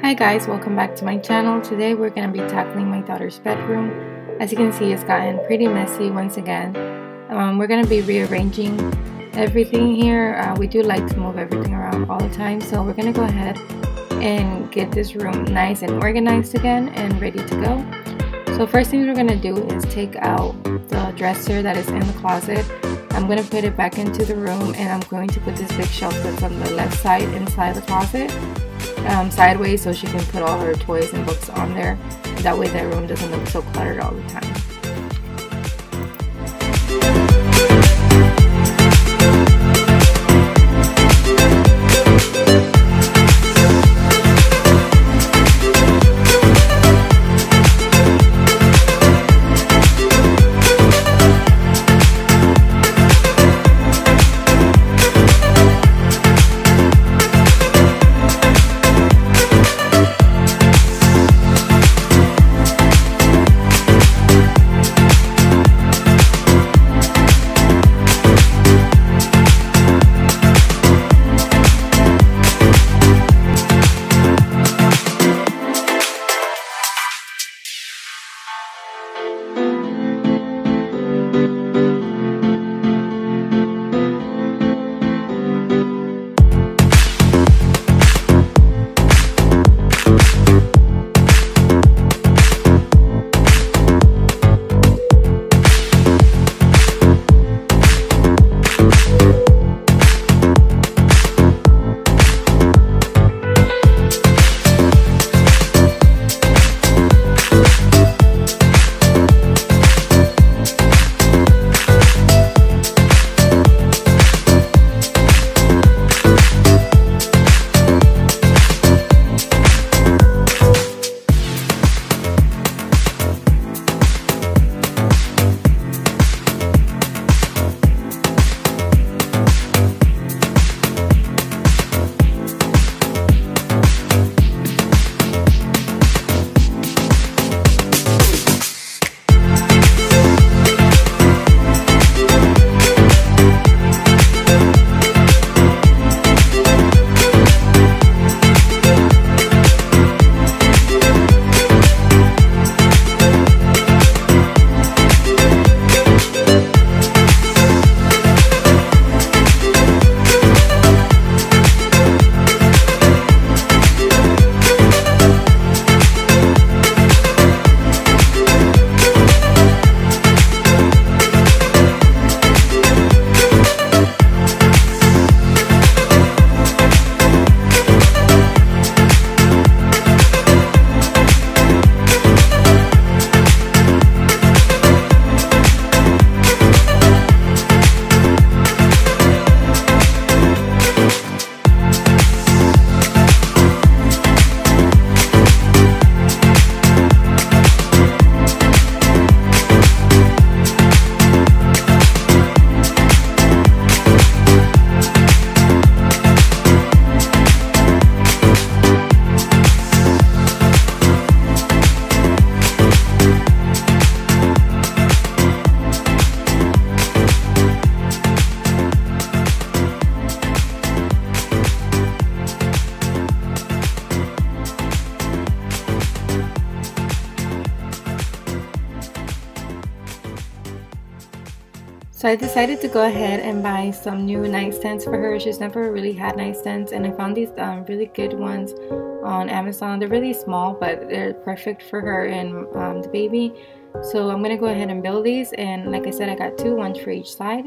Hi guys, welcome back to my channel. Today we're going to be tackling my daughter's bedroom. As you can see, it's gotten pretty messy once again. We're going to be rearranging everything here. We do like to move everything around all the time, so we're going to go ahead and get this room nice and organized again and ready to go. So first thing we're going to do is take out the dresser that is in the closet. I'm going to put it back into the room, and I'm going to put this big shelf that's on the left side inside the closet sideways, so she can put all her toys and books on there. That way that room doesn't look so cluttered all the time. So I decided to go ahead and buy some new nightstands for her. She's never really had nightstands, and I found these really good ones on Amazon. They're really small, but they're perfect for her and the baby. So I'm going to go ahead and build these, and like I said, I got two, one for each side.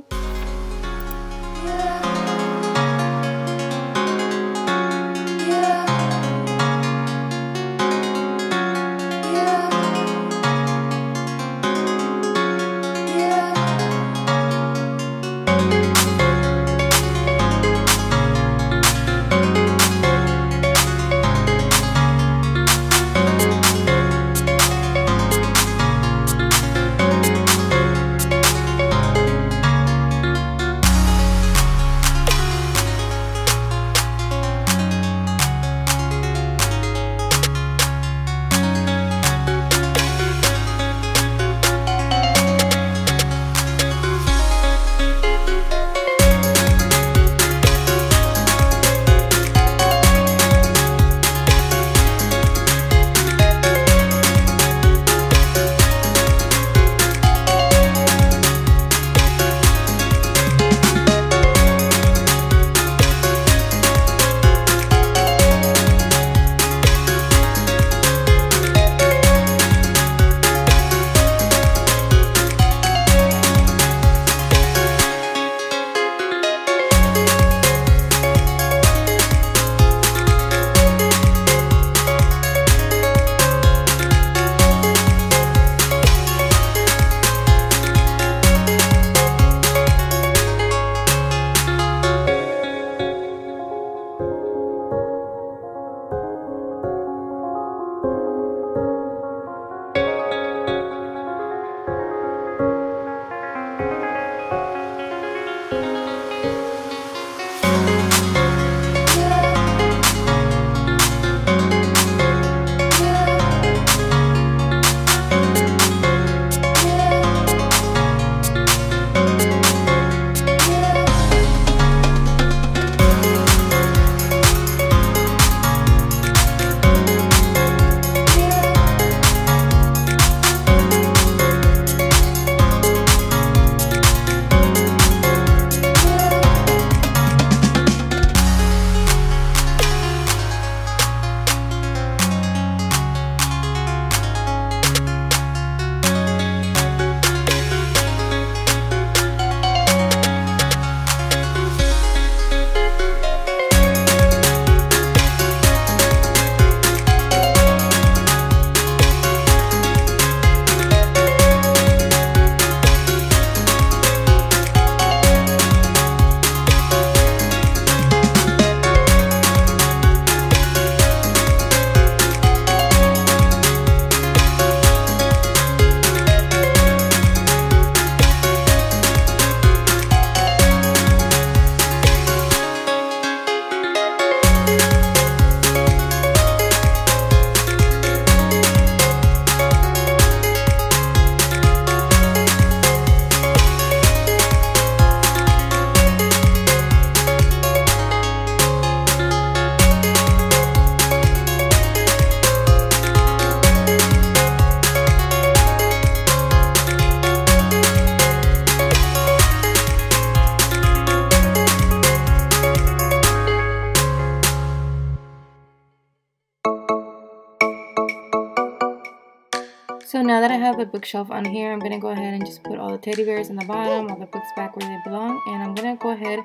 So now that I have the bookshelf on here, I'm going to go ahead and just put all the teddy bears in the bottom, all the books back where they belong, and I'm going to go ahead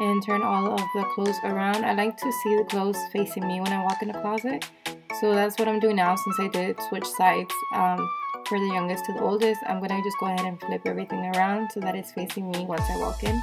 and turn all of the clothes around. I like to see the clothes facing me when I walk in the closet, so that's what I'm doing now since I did switch sides for the youngest to the oldest. I'm going to just go ahead and flip everything around so that it's facing me once I walk in.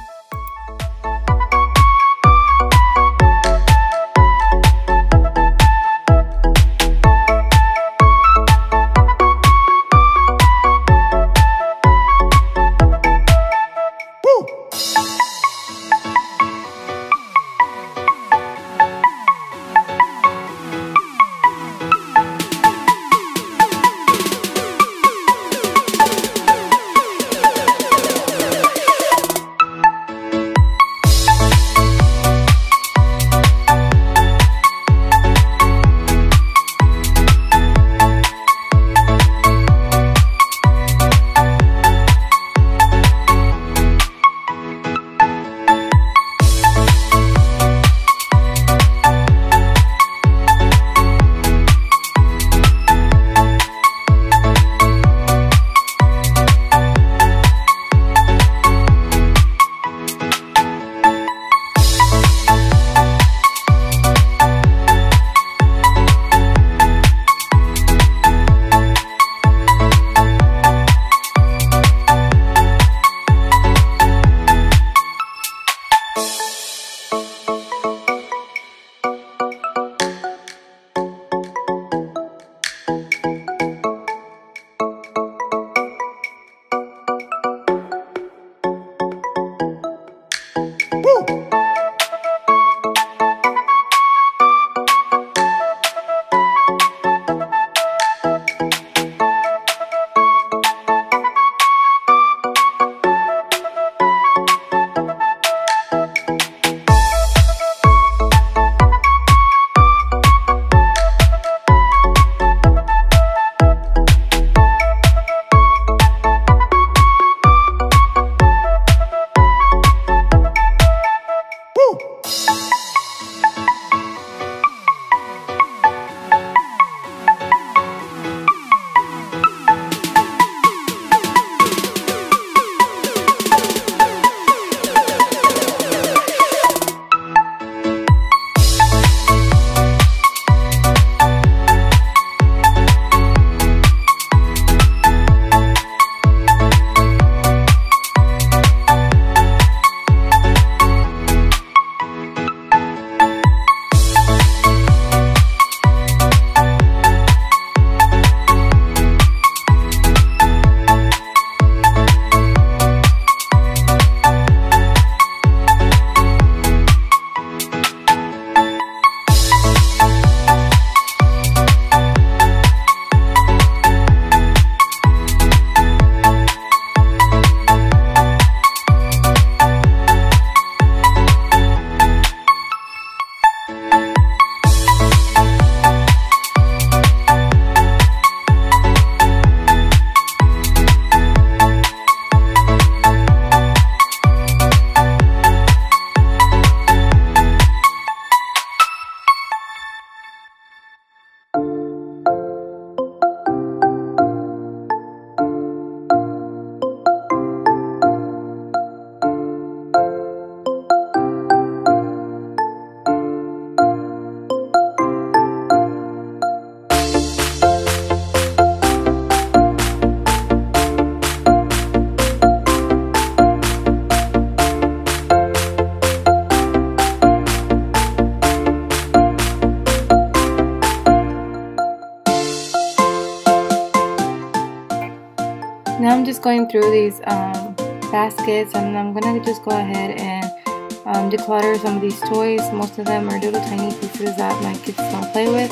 Now I'm just going through these baskets, and I'm going to just go ahead and declutter some of these toys. Most of them are little tiny pieces that my kids don't play with,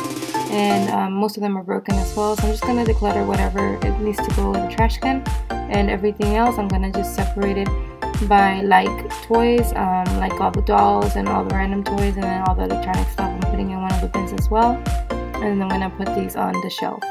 and most of them are broken as well. So I'm just going to declutter whatever it needs to go in the trash can, and everything else I'm going to just separate it by like toys, like all the dolls and all the random toys, and then all the electronic stuff I'm putting in one of the bins as well. And I'm going to put these on the shelf.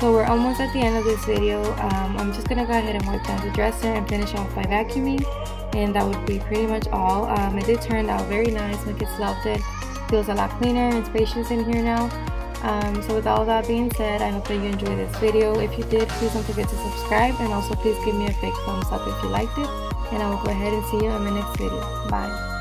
So we're almost at the end of this video. I'm just gonna go ahead and wipe down the dresser and finish off by vacuuming, and that would be pretty much all. It did turn out very nice. My kids loved it. Feels a lot cleaner and spacious in here now. So with all that being said, I hope that you enjoyed this video. If you did, please don't forget to subscribe, and also please give me a big thumbs up if you liked it, and I will go ahead and see you in my next video. Bye.